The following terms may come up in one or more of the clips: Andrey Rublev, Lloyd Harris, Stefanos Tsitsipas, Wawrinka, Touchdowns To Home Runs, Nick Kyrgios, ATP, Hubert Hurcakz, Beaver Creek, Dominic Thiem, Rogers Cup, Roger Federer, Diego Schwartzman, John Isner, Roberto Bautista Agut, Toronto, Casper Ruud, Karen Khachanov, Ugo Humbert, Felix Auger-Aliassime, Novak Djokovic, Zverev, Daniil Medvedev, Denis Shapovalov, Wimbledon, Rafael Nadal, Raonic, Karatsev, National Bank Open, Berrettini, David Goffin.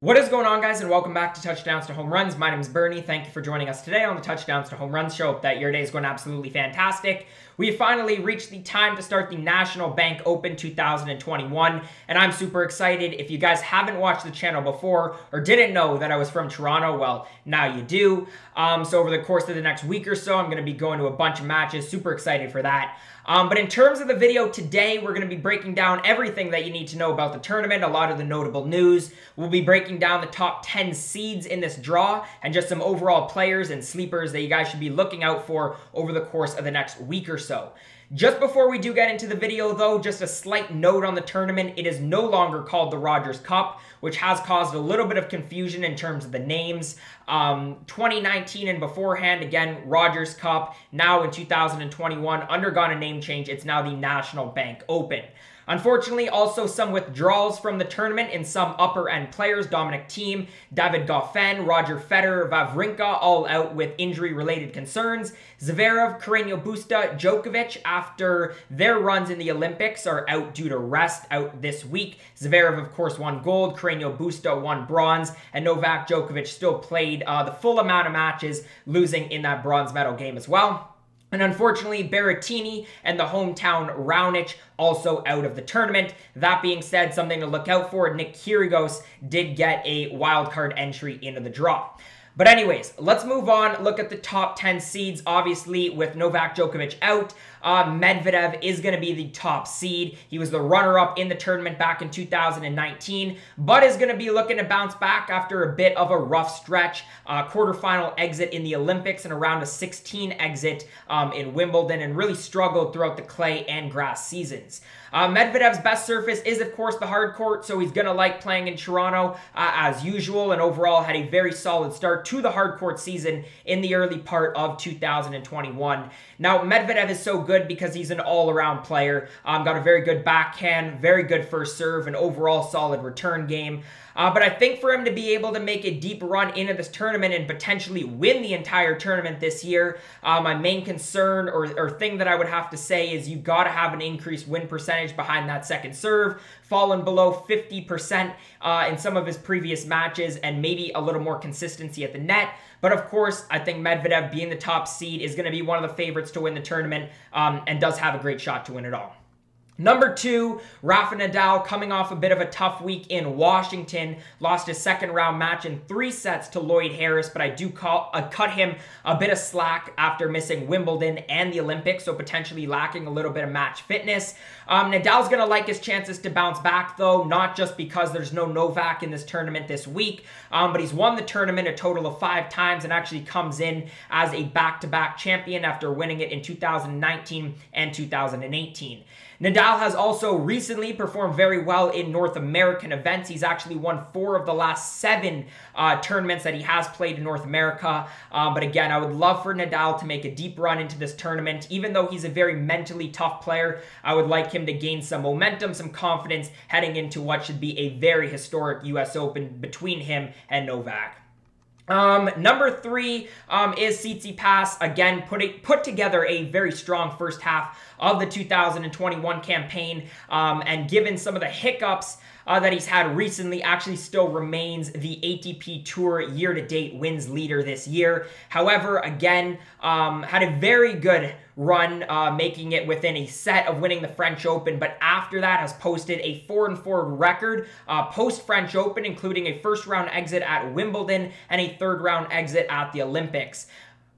What is going on, guys, and welcome back to Touchdowns to Home Runs. My name is Bernie. Thank you for joining us today on the Touchdowns to Home Runs show. Hope that your day is going absolutely fantastic. We have finally reached the time to start the National Bank Open 2021, and I'm super excited. If you guys haven't watched the channel before or didn't know that I was from Toronto, well, now you do. So over the course of the next week or so, I'm going to be going to a bunch of matches. Super excited for that. But in terms of the video today, we're going to be breaking down everything that you need to know about the tournament, a lot of the notable news. We'll be breaking down the top 10 seeds in this draw and just some overall players and sleepers that you guys should be looking out for over the course of the next week or so. Just before we do get into the video, though, just a slight note on the tournament. It is no longer called the Rogers Cup, which has caused a little bit of confusion in terms of the names. 2019 and beforehand, again, Rogers Cup. Now in 2021, undergone a name change. It's now the National Bank Open. Unfortunately, also some withdrawals from the tournament in some upper-end players. Dominic Thiem, David Goffin, Roger Federer, Wawrinka, all out with injury-related concerns. Zverev, Karen Khachanov, Djokovic, after their runs in the Olympics, are out due to rest, out this week. Zverev, of course, won gold. Karen Khachanov won bronze. And Novak Djokovic still played the full amount of matches, losing in that bronze medal game as well. And unfortunately, Berrettini and the hometown Raonic also out of the tournament. That being said, something to look out for, Nick Kyrgios did get a wildcard entry into the draw. But anyways, let's move on, look at the top 10 seeds, obviously, with Novak Djokovic out. Medvedev is going to be the top seed. He was the runner-up in the tournament back in 2019, but is going to be looking to bounce back after a bit of a rough stretch. Quarterfinal exit in the Olympics and a round of 16 exit in Wimbledon, and really struggled throughout the clay and grass seasons. Medvedev's best surface is, of course, the hard court, so he's going to like playing in Toronto as usual, and overall had a very solid start to the hard court season in the early part of 2021. Now, Medvedev is so good because he's an all-around player. Got a very good backhand, very good first serve, and overall solid return game. But I think for him to be able to make a deep run into this tournament and potentially win the entire tournament this year, my main concern or thing that I would have to say is you got to have an increased win percentage behind that second serve, fallen below 50% in some of his previous matches, and maybe a little more consistency at the net. But of course, I think Medvedev, being the top seed, is going to be one of the favorites to win the tournament and does have a great shot to win it all. Number two, Rafa Nadal, coming off a bit of a tough week in Washington, lost his second round match in 3 sets to Lloyd Harris, but I do cut him a bit of slack after missing Wimbledon and the Olympics, so potentially lacking a little bit of match fitness. Nadal's going to like his chances to bounce back, though, not just because there's no Novak in this tournament this week, but he's won the tournament a total of 5 times and actually comes in as a back-to-back champion after winning it in 2019 and 2018. Nadal has also recently performed very well in North American events. He's actually won 4 of the last 7 tournaments that he has played in North America. But again, I would love for Nadal to make a deep run into this tournament. Even though he's a very mentally tough player, I would like him to gain some momentum, some confidence heading into what should be a very historic US Open between him and Novak. Number three is Tsitsipas. Again, put together a very strong first half of the 2021 campaign, and given some of the hiccups that he's had recently, actually still remains the ATP Tour year-to-date wins leader this year. However, again, had a very good run, making it within a set of winning the French Open, but after that has posted a 4-4 record post-French Open, including a first-round exit at Wimbledon and a third-round exit at the Olympics.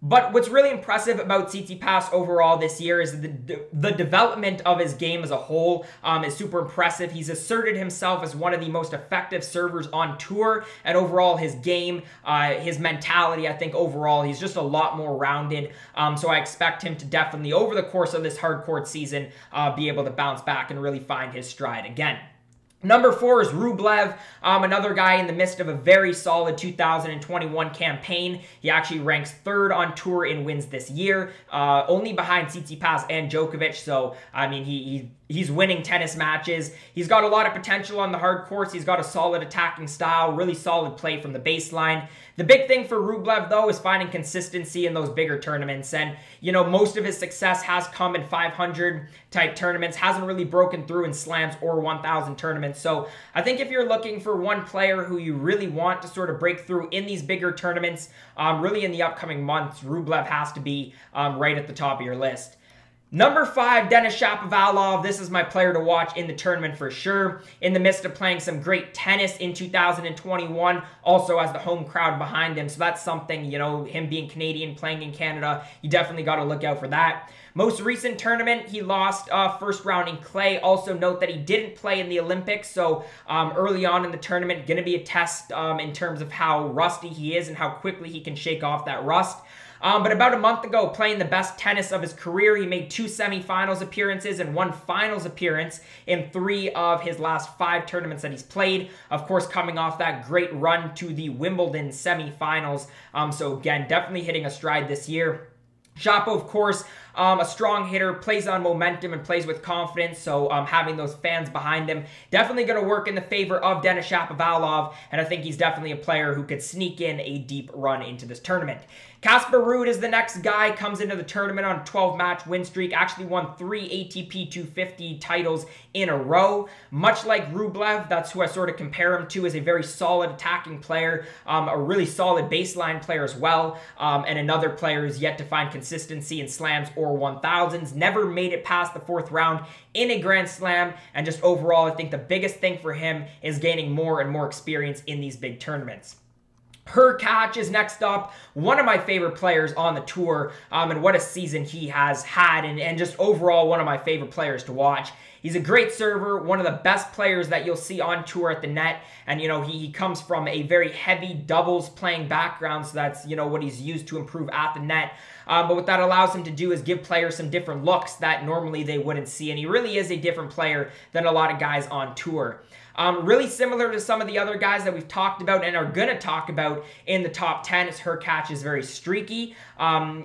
But what's really impressive about Tsitsipas overall this year is the development of his game as a whole is super impressive. He's asserted himself as one of the most effective servers on tour, and overall his game, his mentality, I think overall he's just a lot more rounded. So I expect him to definitely, over the course of this hard court season, be able to bounce back and really find his stride again. Number four is Rublev, another guy in the midst of a very solid 2021 campaign. He actually ranks 3rd on tour in wins this year, only behind Tsitsipas and Djokovic. So, I mean, he He's winning tennis matches. He's got a lot of potential on the hard courts. He's got a solid attacking style, really solid play from the baseline. The big thing for Rublev, though, is finding consistency in those bigger tournaments. And, you know, most of his success has come in 500-type tournaments, hasn't really broken through in slams or 1,000 tournaments. So I think if you're looking for one player who you really want to sort of break through in these bigger tournaments, really in the upcoming months, Rublev has to be right at the top of your list. Number 5, Denis Shapovalov. This is my player to watch in the tournament for sure. In the midst of playing some great tennis in 2021, also has the home crowd behind him. So that's something, you know, him being Canadian, playing in Canada, you definitely got to look out for that. Most recent tournament, he lost first round in clay. Also note that he didn't play in the Olympics. So early on in the tournament, going to be a test in terms of how rusty he is and how quickly he can shake off that rust. But about a month ago, playing the best tennis of his career, he made 2 semifinals appearances and 1 finals appearance in 3 of his last 5 tournaments that he's played. Of course, coming off that great run to the Wimbledon semifinals. So again, definitely hitting a stride this year. Shapo, of course, a strong hitter, plays on momentum and plays with confidence. So having those fans behind him, definitely going to work in the favor of Denis Shapovalov. And I think he's definitely a player who could sneak in a deep run into this tournament. Casper Ruud is the next guy, comes into the tournament on a 12-match win streak, actually won 3 ATP 250 titles in a row. Much like Rublev, that's who I sort of compare him to, is a very solid attacking player, a really solid baseline player as well, and another player who's yet to find consistency in slams or 1,000s, never made it past the 4th round in a Grand Slam, and just overall, I think the biggest thing for him is gaining more and more experience in these big tournaments. Hurcakz is next up, one of my favorite players on the tour, and what a season he has had, and just overall one of my favorite players to watch. He's a great server, one of the best players that you'll see on tour at the net, and, you know, he comes from a very heavy doubles playing background, so that's, you know, what he's used to improve at the net. But what that allows him to do is give players some different looks that normally they wouldn't see, and he really is a different player than a lot of guys on tour. Really similar to some of the other guys that we've talked about and are going to talk about in the top 10, is Hurcakz is very streaky.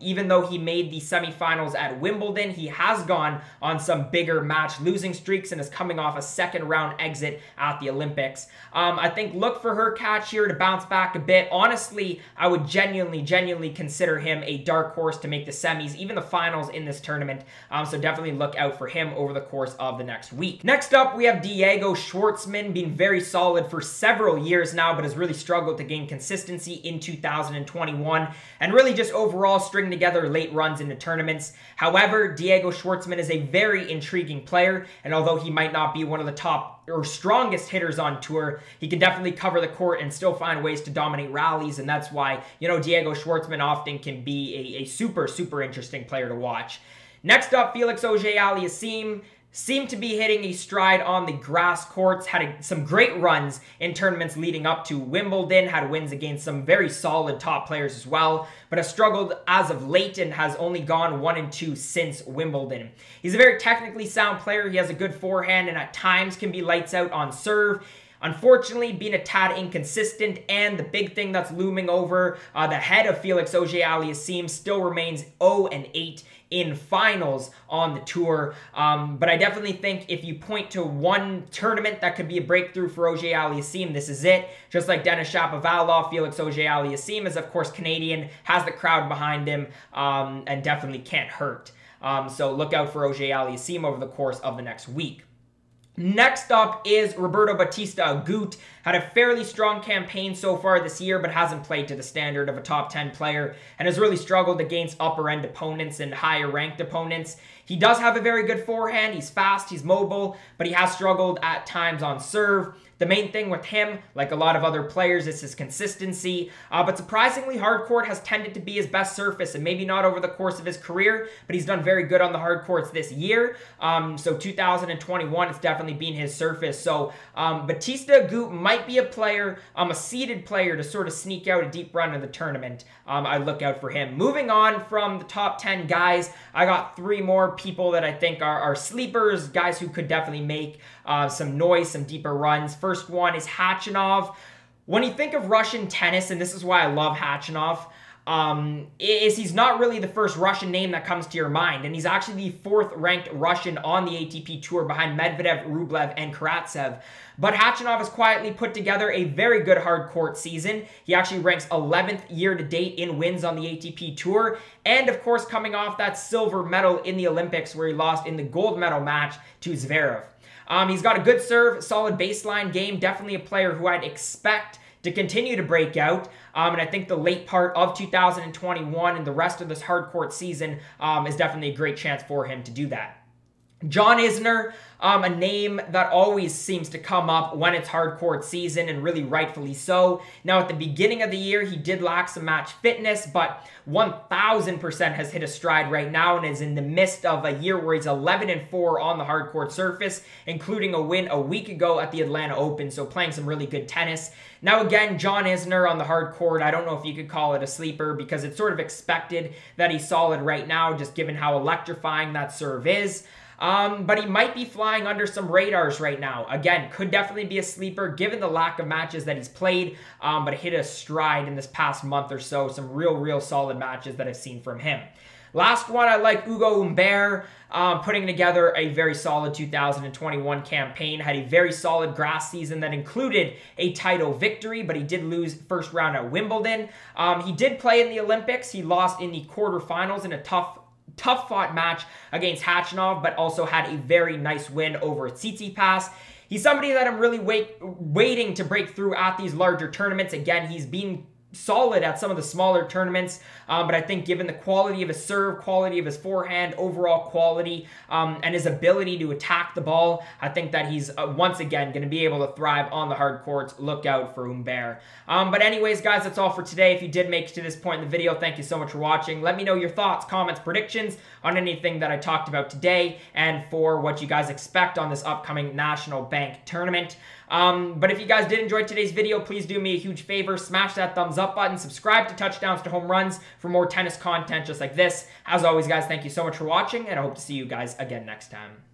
Even though he made the semifinals at Wimbledon, he has gone on some bigger match losing streaks and is coming off a 2nd round exit at the Olympics. I think look for Hurcakz here to bounce back a bit. Honestly, I would genuinely consider him a dark horse to make the semis, even the finals in this tournament. So definitely look out for him over the course of the next week. Next up, we have Diego Schwartzman. Been very solid for several years now, but has really struggled to gain consistency in 2021 and really just overall string together late runs into tournaments. However, Diego Schwartzman is a very intriguing player, and although he might not be one of the top or strongest hitters on tour, he can definitely cover the court and still find ways to dominate rallies, and that's why, you know, Diego Schwartzman often can be a super interesting player to watch. Next up, Felix Auger-Aliassime. Seemed to be hitting a stride on the grass courts, had some great runs in tournaments leading up to Wimbledon, had wins against some very solid top players as well, but has struggled as of late and has only gone 1-2 since Wimbledon. He's a very technically sound player. He has a good forehand and at times can be lights out on serve. Unfortunately, being a tad inconsistent, and the big thing that's looming over the head of Felix Auger-Aliassime still remains 0-8 in finals on the tour. But I definitely think if you point to one tournament that could be a breakthrough for Auger-Aliassime, this is it. Just like Denis Shapovalov, Felix Auger-Aliassime is, of course, Canadian, has the crowd behind him, and definitely can't hurt. So look out for Auger-Aliassime over the course of the next week. Next up is Roberto Bautista Agut. Had a fairly strong campaign so far this year, but hasn't played to the standard of a top 10 player and has really struggled against upper-end opponents and higher-ranked opponents. He does have a very good forehand. He's fast, he's mobile, but he has struggled at times on serve. The main thing with him, like a lot of other players, is his consistency. But surprisingly, hard court has tended to be his best surface, and maybe not over the course of his career, but he's done very good on the hard courts this year. So 2021, it's definitely been his surface. So Bautista Agut might be a player, a seeded player, to sort of sneak out a deep run in the tournament. I look out for him. Moving on from the top 10 guys, I got 3 more people that I think are sleepers, guys who could definitely make some noise, some deeper runs. First one is Khachanov. When you think of Russian tennis, and this is why I love Khachanov, is he's not really the first Russian name that comes to your mind, and he's actually the fourth-ranked Russian on the ATP Tour behind Medvedev, Rublev, and Karatsev. But Khachanov has quietly put together a very good hard court season. He actually ranks 11th year-to-date in wins on the ATP Tour, and of course coming off that silver medal in the Olympics where he lost in the gold medal match to Zverev. He's got a good serve, solid baseline game, definitely a player who I'd expect to continue to break out, and I think the late part of 2021 and the rest of this hard court season is definitely a great chance for him to do that. John Isner, a name that always seems to come up when it's hard court season, and really rightfully so. Now, at the beginning of the year, he did lack some match fitness, but 1,000% has hit a stride right now and is in the midst of a year where he's 11-4 on the hard court surface, including a win a week ago at the Atlanta Open, so playing some really good tennis. Now, again, John Isner on the hard court, I don't know if you could call it a sleeper because it's sort of expected that he's solid right now, just given how electrifying that serve is. But he might be flying under some radars right now. Again, could definitely be a sleeper given the lack of matches that he's played, but hit a stride in this past month or so. Some real solid matches that I've seen from him. Last one, I like Ugo Humbert, putting together a very solid 2021 campaign. Had a very solid grass season that included a title victory, but he did lose first round at Wimbledon. He did play in the Olympics. He lost in the quarterfinals in a tough-fought match against Khachanov, but also had a very nice win over Tsitsipas. He's somebody that I'm really waiting to break through at these larger tournaments. Again, he's been solid at some of the smaller tournaments, but I think given the quality of his serve, quality of his forehand, overall quality, and his ability to attack the ball, I think that he's once again going to be able to thrive on the hard courts. Look out for Humbert. But anyways, guys, that's all for today. If you did make it to this point in the video, thank you so much for watching. Let me know your thoughts, comments, predictions on anything that I talked about today and for what you guys expect on this upcoming National Bank tournament. But if you guys did enjoy today's video, please do me a huge favor, smash that thumbs up button, subscribe to Touchdowns to Home Runs for more tennis content just like this. As always, guys, thank you so much for watching, and I hope to see you guys again next time.